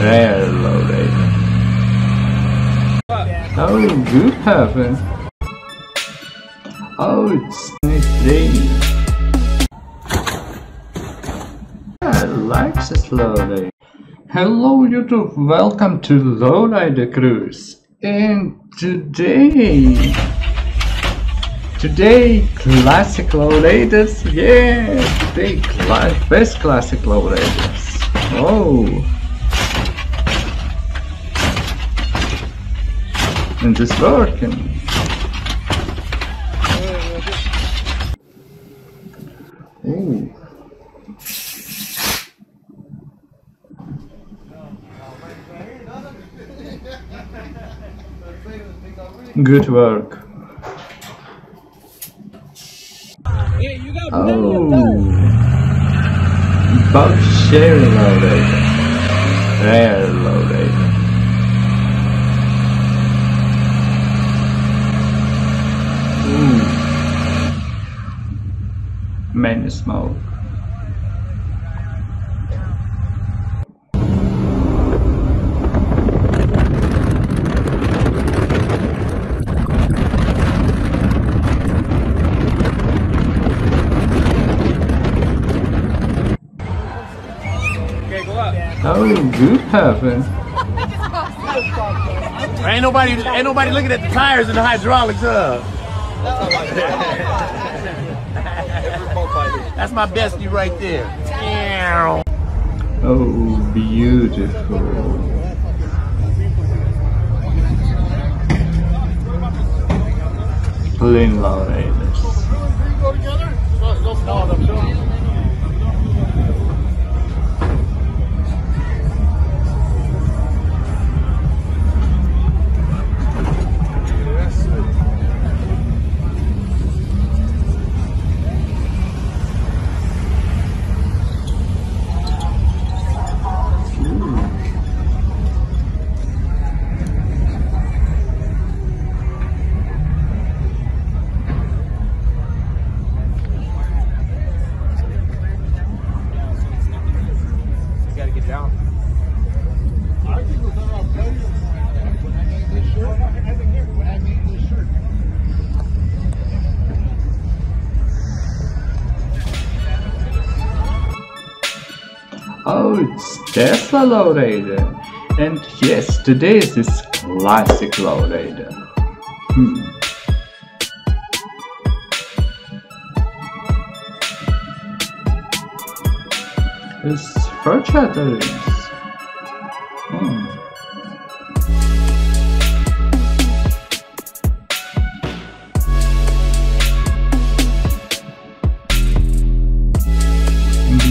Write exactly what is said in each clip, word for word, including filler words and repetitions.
There, Lowrider. Oh, good happen. Oh, it's nice day. I like this Lowrider. Hello YouTube, welcome to Lowrider Cruise. And today... Today, classic Lowriders, yeah! Today, cla best classic Lowriders. Oh! And it's working! Ooh. Good work! Oh, about sharing Lowrider. There, Lowrider. Mm. Many smoke. Oh, good heaven. ain't nobody ain't nobody looking at the tires and the hydraulics, huh? That's my bestie right there. Oh, beautiful. Plain Lowriders. Oh, it's Tesla Lowrider, and yes, today is this classic Lowrider. Hmm. It's fur chatterings. Hmm.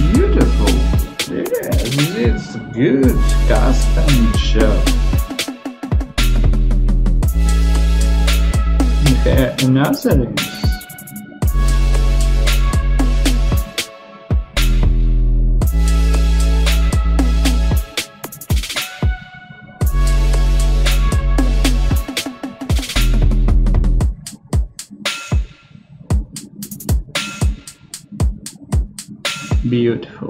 Beautiful. Yes, it's good custom shop. Yeah, another is. Beautiful.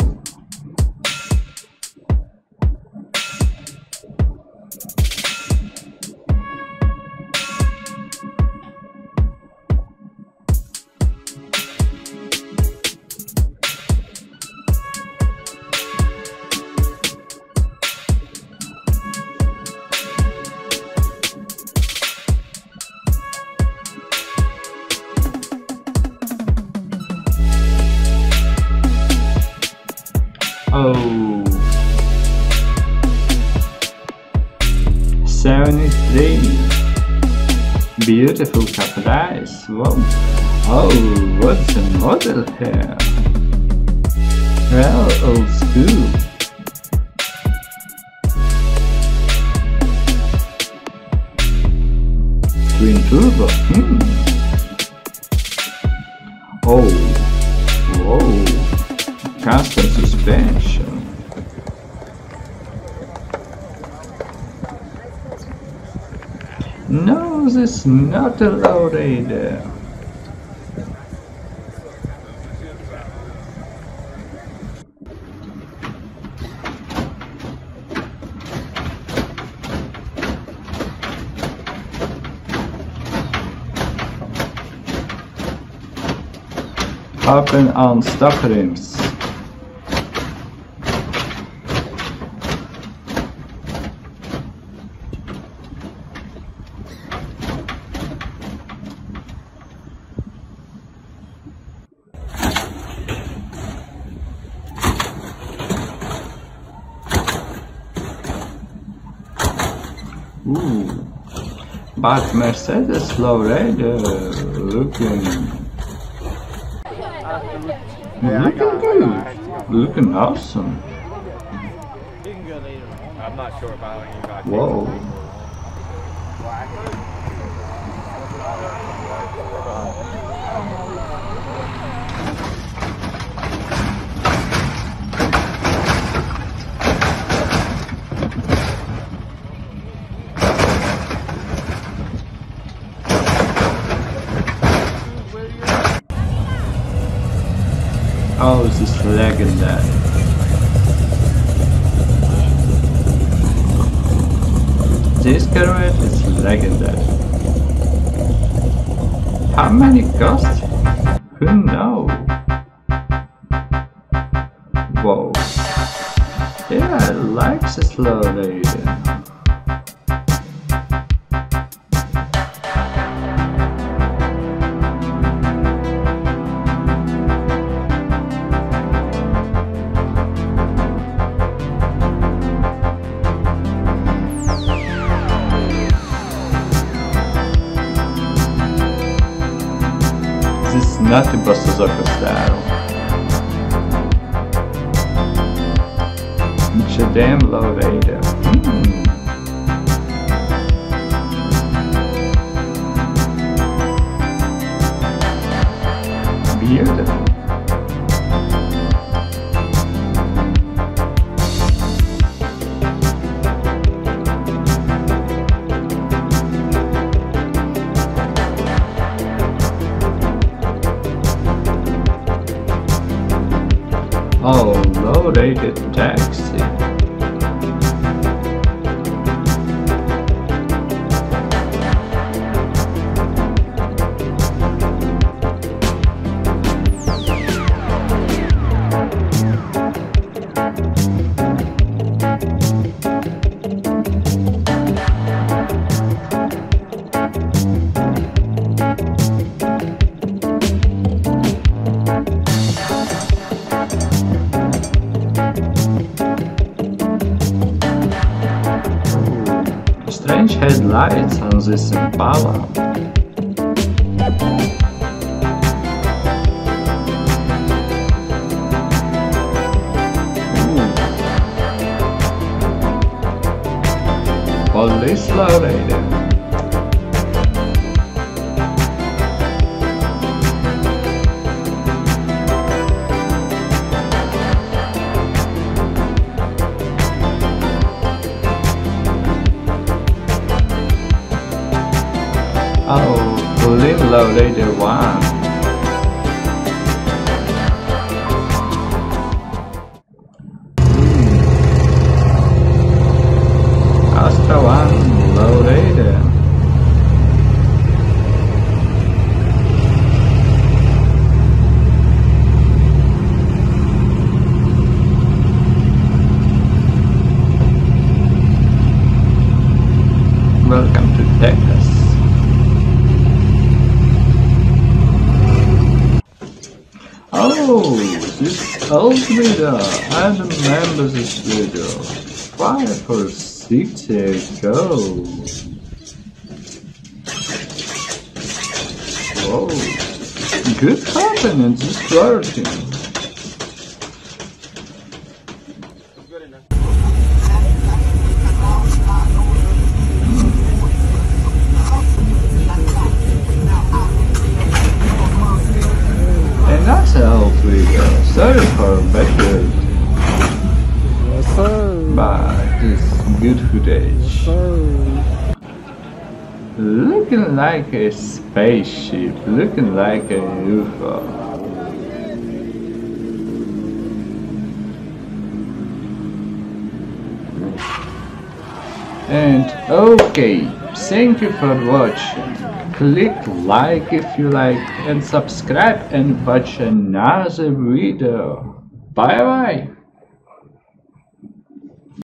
Oh, seventy-three, beautiful caprice. Wow. Oh, what's the model here? Well, old school. Twin turbo. Hmm. Oh, whoa. Custom suspension. No, this is not a Lowrider. happen on stop rims. Ooh. But Mercedes Lowrider looking looking good, looking awesome. You can go later. I'm not sure about it. Whoa. Oh, it's just lagging that. This carrot is lagging that. How many costs? Who knows? Whoa. Yeah, I like the slow lady. Nothing but Suzuka style. It's a damn Lowrider. Mm. Beautiful. Oh, low-rated taxi. Strange headlights on this Impala. Ooh. Police Lowrider. Oh, Police Lowrider one. Mm. Astra one Lowrider. Welcome to Texas. Oh, this old video, I remember this video, five or six years ago. Whoa, good happening, just working. Sorry for better. Yes, sir. But it's good footage. Yes, looking like a spaceship, looking like a U F O. And okay, thank you for watching. click like if you like and subscribe and watch another video. Bye bye.